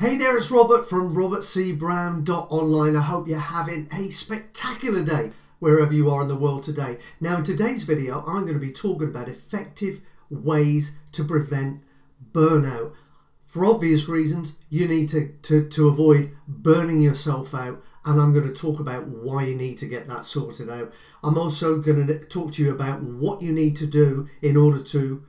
Hey there, it's Robert from robertcbrown.online. I hope you're having a spectacular day wherever you are in the world today. Now, in today's video, I'm going to be talking about effective ways to prevent burnout. For obvious reasons, you need to avoid burning yourself out, and I'm going to talk about why you need to get that sorted out. I'm also going to talk to you about what you need to do in order to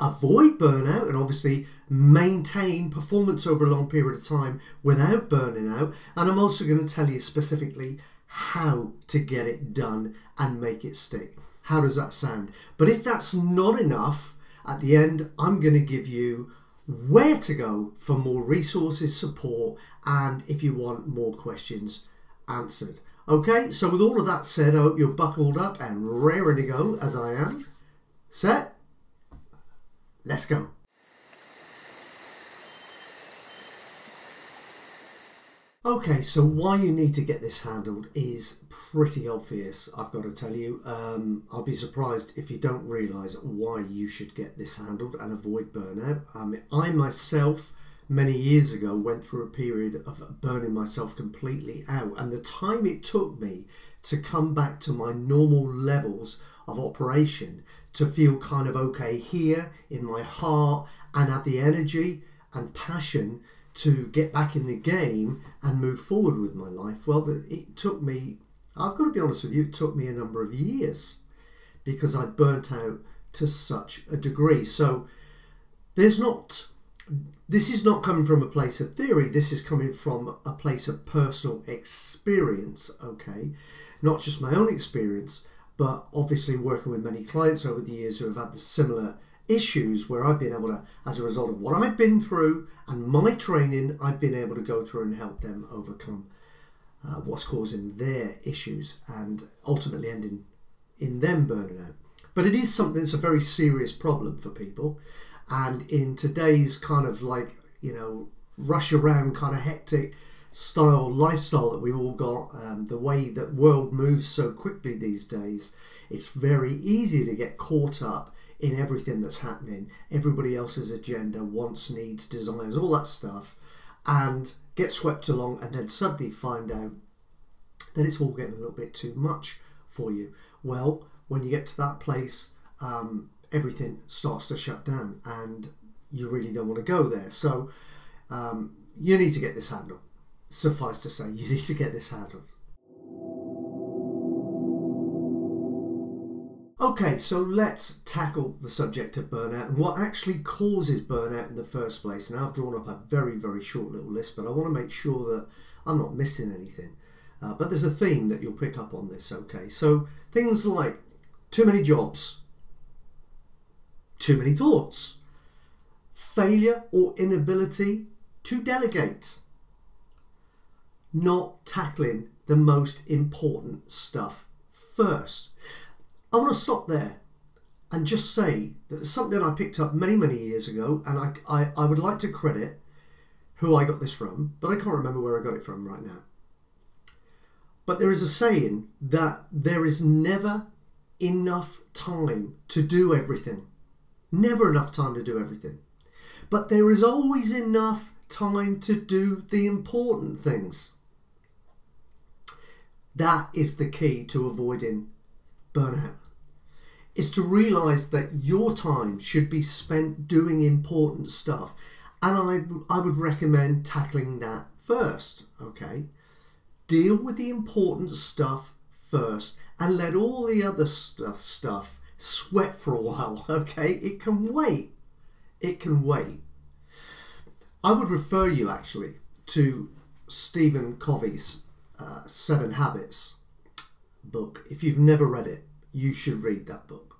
avoid burnout and obviously maintain performance over a long period of time without burning out. And I'm also going to tell you specifically how to get it done and make it stick. How does that sound? But if that's not enough, at the end I'm going to give you where to go for more resources, support, and if you want more questions answered. Okay, so with all of that said, I hope you're buckled up and raring to go as I am. Set. Let's go. Okay, so why you need to get this handled is pretty obvious, I've got to tell you. I'll be surprised if you don't realise why you should get this handled and avoid burnout. I myself, many years ago, went through a period of burning myself completely out, and the time it took me to come back to my normal levels of operation, to feel kind of okay here in my heart and have the energy and passion to get back in the game and move forward with my life. Well, it took me, I've got to be honest with you, it took me a number of years because I burnt out to such a degree. So this is not coming from a place of theory, this is coming from a place of personal experience, okay? Not just my own experience, but obviously working with many clients over the years who have had the similar issues where I've been able to, as a result of what I've been through and my training, I've been able to go through and help them overcome what's causing their issues and ultimately ending in them burning out. But it is something that's a very serious problem for people. And in today's kind of like, you know, rush around kind of hectic style lifestyle that we've all got, the way that world moves so quickly these days, it's very easy to get caught up in everything that's happening, everybody else's agenda, wants, needs, desires, all that stuff, and get swept along and then suddenly find out that it's all getting a little bit too much for you. Well, when you get to that place, everything starts to shut down and you really don't want to go there. So you need to get this handled. Suffice to say, you need to get this handled. Okay, so let's tackle the subject of burnout and what actually causes burnout in the first place. Now, I've drawn up a very, very short little list, but I want to make sure that I'm not missing anything. But there's a theme that you'll pick up on this, okay? So things like too many jobs, too many thoughts, failure or inability to delegate, not tackling the most important stuff first. I want to stop there and just say that there's something I picked up many, many years ago, and I would like to credit who I got this from, but I can't remember where I got it from right now. But there is a saying that there is never enough time to do everything. Never enough time to do everything. But there is always enough time to do the important things. That is the key to avoiding burnout, is to realize that your time should be spent doing important stuff, and I would recommend tackling that first, okay? Deal with the important stuff first and let all the other stuff sweat for a while, okay? It can wait. It can wait. I would refer you actually to Stephen Covey's 7 Habits book. If you've never read it, you should read that book,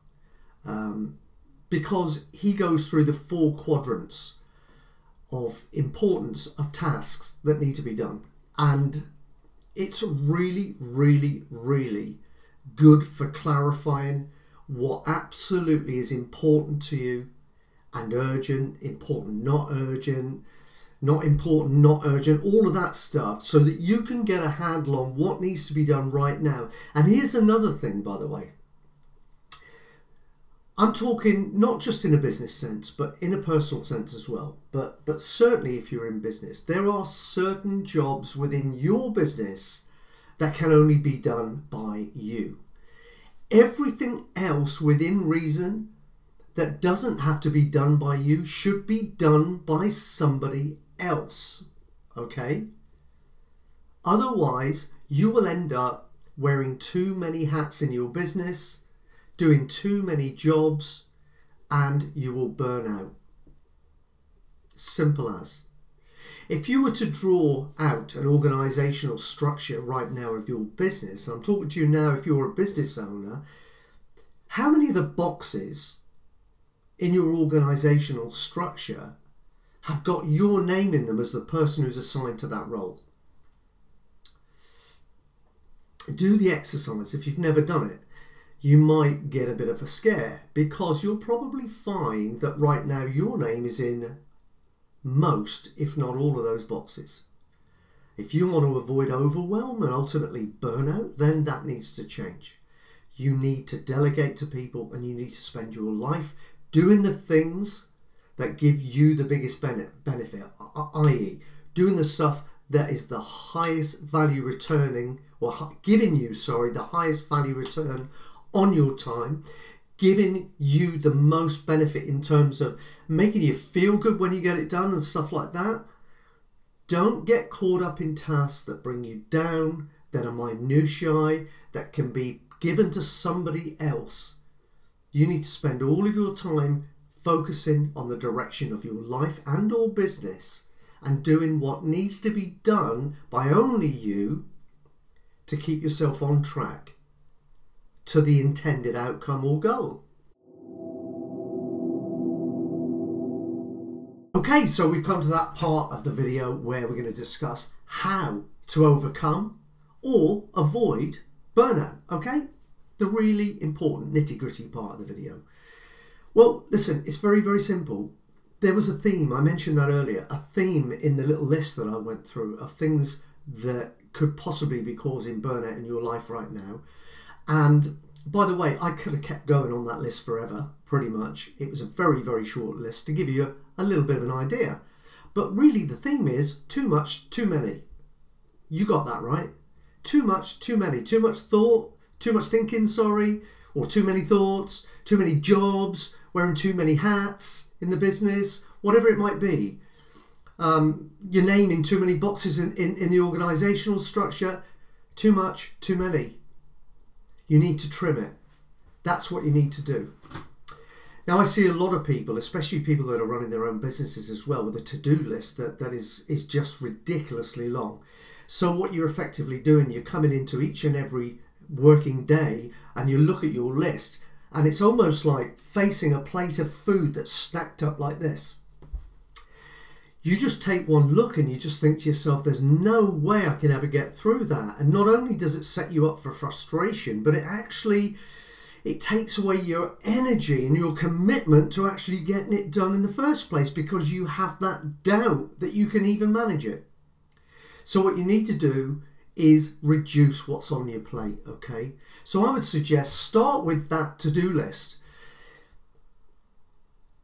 because he goes through the 4 quadrants of importance of tasks that need to be done, and it's really, really, really good for clarifying what absolutely is important to you and urgent, important, not important, not urgent, all of that stuff, so that you can get a handle on what needs to be done right now. And here's another thing, by the way. I'm talking not just in a business sense, but in a personal sense as well. But certainly if you're in business, there are certain jobs within your business that can only be done by you. Everything else within reason that doesn't have to be done by you should be done by somebody else, okay? Otherwise, you will end up wearing too many hats in your business, doing too many jobs, and you will burn out. Simple as. If you were to draw out an organizational structure right now of your business, I'm talking to you now if you're a business owner, how many of the boxes in your organizational structure have got your name in them as the person who's assigned to that role? Do the exercise if you've never done it. You might get a bit of a scare because you'll probably find that right now your name is in most, if not all, of those boxes. If you want to avoid overwhelm and ultimately burnout, then that needs to change. You need to delegate to people and you need to spend your life doing the things that give you the biggest benefit, i.e. doing the stuff that is the highest value returning, or giving you, sorry, the highest value return on your time, giving you the most benefit in terms of making you feel good when you get it done and stuff like that. Don't get caught up in tasks that bring you down, that are minutiae, that can be given to somebody else. You need to spend all of your time focusing on the direction of your life and or business and doing what needs to be done by only you to keep yourself on track to the intended outcome or goal. Okay, so we've come to that part of the video where we're going to discuss how to overcome or avoid burnout, okay? The really important nitty-gritty part of the video. Well, listen, it's very, very simple. There was a theme, I mentioned that earlier, a theme in the little list that I went through of things that could possibly be causing burnout in your life right now. And by the way, I could have kept going on that list forever, pretty much. It was a very, very short list to give you a little bit of an idea. But really the theme is too much, too many. You got that right. Too much, too many. Too much thought, too much thinking, sorry, or too many thoughts, too many jobs, wearing too many hats in the business, whatever it might be. Your name in too many boxes in the organisational structure. Too much, too many. You need to trim it. That's what you need to do. Now, I see a lot of people, especially people that are running their own businesses as well, with a to-do list that is just ridiculously long. So what you're effectively doing, you're coming into each and every working day and you look at your list and it's almost like facing a plate of food that's stacked up like this. You just take one look and you just think to yourself, there's no way I can ever get through that. And not only does it set you up for frustration, but it takes away your energy and your commitment to actually getting it done in the first place because you have that doubt that you can even manage it. So what you need to do is reduce what's on your plate, okay? So I would suggest start with that to-do list.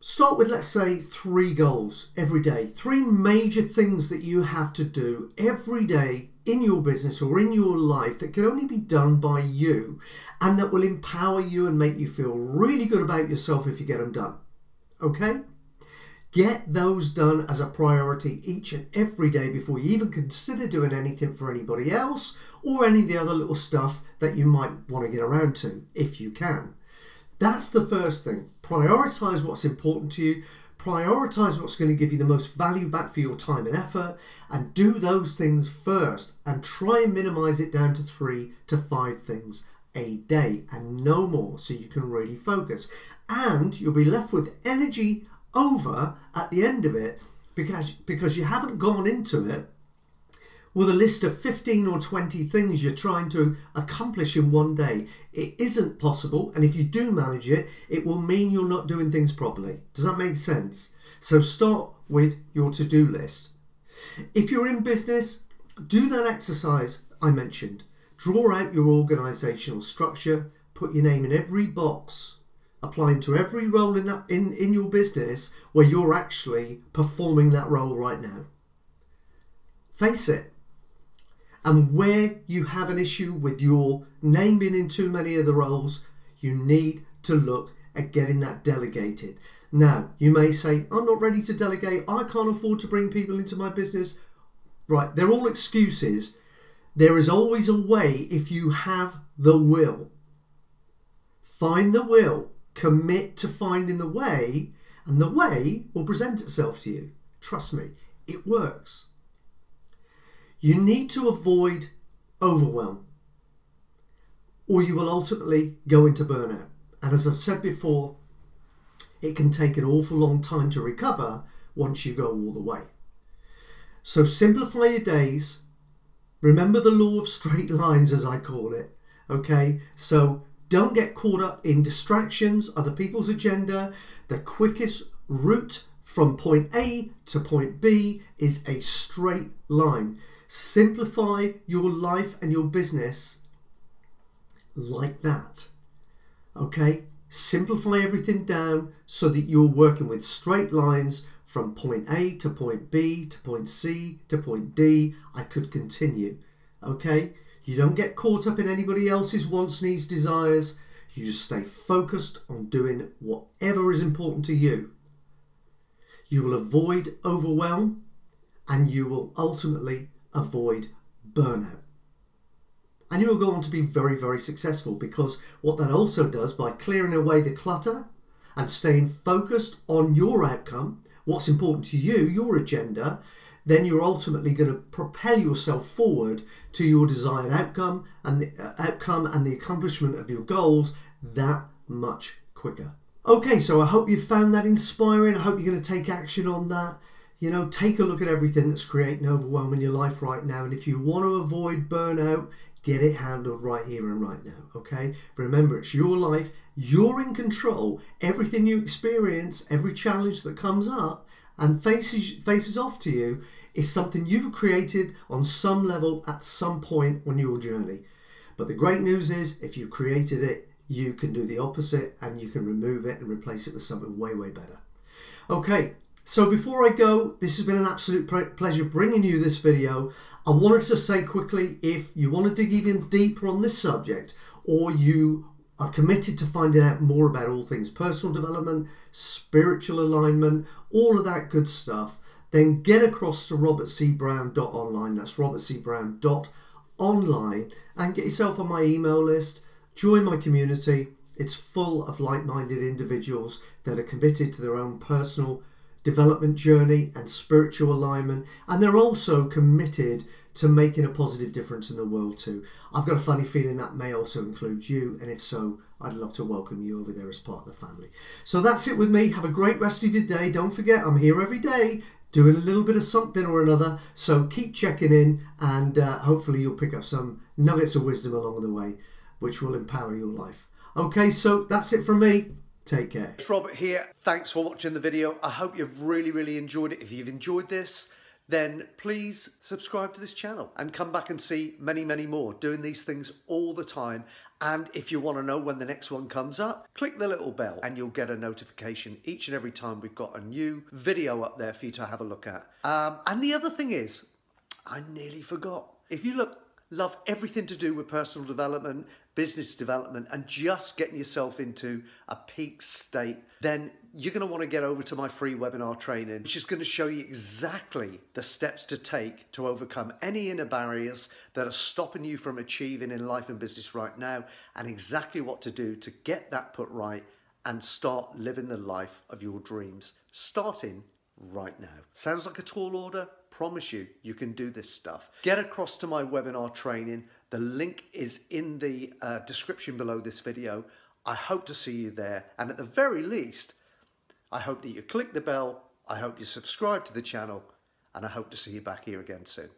Start with, let's say, 3 goals every day. 3 major things that you have to do every day in your business or in your life that can only be done by you and that will empower you and make you feel really good about yourself if you get them done, okay? Get those done as a priority each and every day before you even consider doing anything for anybody else or any of the other little stuff that you might want to get around to, if you can. That's the first thing. Prioritise what's important to you. Prioritise what's going to give you the most value back for your time and effort. And do those things first. And try and minimise it down to 3 to 5 things a day and no more, so you can really focus. And you'll be left with energy over at the end of it because you haven't gone into it with a list of 15 or 20 things you're trying to accomplish in one day. It isn't possible, and if you do manage it, it will mean you're not doing things properly. Does that make sense? So start with your to-do list. If you're in business, do that exercise I mentioned. Draw out your organisational structure, put your name in every box applying to every role in that in your business where you're actually performing that role right now. Face it. And where you have an issue with your name being in too many of the roles, you need to look at getting that delegated. Now, you may say, I'm not ready to delegate. I can't afford to bring people into my business. Right, they're all excuses. There is always a way if you have the will. Find the will. Commit to finding the way, and the way will present itself to you. Trust me, it works. You need to avoid overwhelm, or you will ultimately go into burnout. And as I've said before, it can take an awful long time to recover once you go all the way. So simplify your days. Remember the law of straight lines, as I call it. Okay, so don't get caught up in distractions, other people's agenda. The quickest route from point A to point B is a straight line. Simplify your life and your business like that. Okay, simplify everything down so that you're working with straight lines from point A to point B to point C to point D. I could continue. Okay, you don't get caught up in anybody else's wants, needs, desires. You just stay focused on doing whatever is important to you. You will avoid overwhelm, and you will ultimately avoid burnout. And you will go on to be very, very successful, because what that also does, by clearing away the clutter and staying focused on your outcome, what's important to you, your agenda, then you're ultimately going to propel yourself forward to your desired outcome and the accomplishment of your goals that much quicker. Okay, so I hope you found that inspiring. I hope you're going to take action on that. You know, take a look at everything that's creating overwhelm in your life right now. And if you want to avoid burnout, get it handled right here and right now, okay? Remember, it's your life. You're in control. Everything you experience, every challenge that comes up and faces off to you is something you've created on some level at some point on your journey. But the great news is, if you created it, you can do the opposite, and you can remove it and replace it with something way, way better. Okay. So before I go, this has been an absolute pleasure bringing you this video. I wanted to say quickly, if you want to dig even deeper on this subject, or you are committed to finding out more about all things personal development, spiritual alignment, all of that good stuff, then get across to robertcbrown.online. That's robertcbrown.online, and get yourself on my email list. Join my community. It's full of like-minded individuals that are committed to their own personal development journey and spiritual alignment, and they're also committed to making a positive difference in the world too. I've got a funny feeling that may also include you, and if so, I'd love to welcome you over there as part of the family. So that's it with me. Have a great rest of your day. Don't forget, I'm here every day doing a little bit of something or another, so keep checking in, and hopefully you'll pick up some nuggets of wisdom along the way which will empower your life. Okay, so that's it from me. Take care. It's Robert here. Thanks for watching the video. I hope you've really, really enjoyed it. If you've enjoyed this, then please subscribe to this channel and come back and see many, many more. Doing these things all the time. And if you want to know when the next one comes up, click the little bell and you'll get a notification each and every time we've got a new video up there for you to have a look at. And the other thing is, I nearly forgot. If you love everything to do with personal development, business development, and just getting yourself into a peak state, then you're going to want to get over to my free webinar training, which is going to show you exactly the steps to take to overcome any inner barriers that are stopping you from achieving in life and business right now, and exactly what to do to get that put right and start living the life of your dreams, starting right now. Sounds like a tall order? Promise you, you can do this stuff. Get across to my webinar training. The link is in the description below this video. I hope to see you there. And at the very least, I hope that you click the bell. I hope you subscribe to the channel, and I hope to see you back here again soon.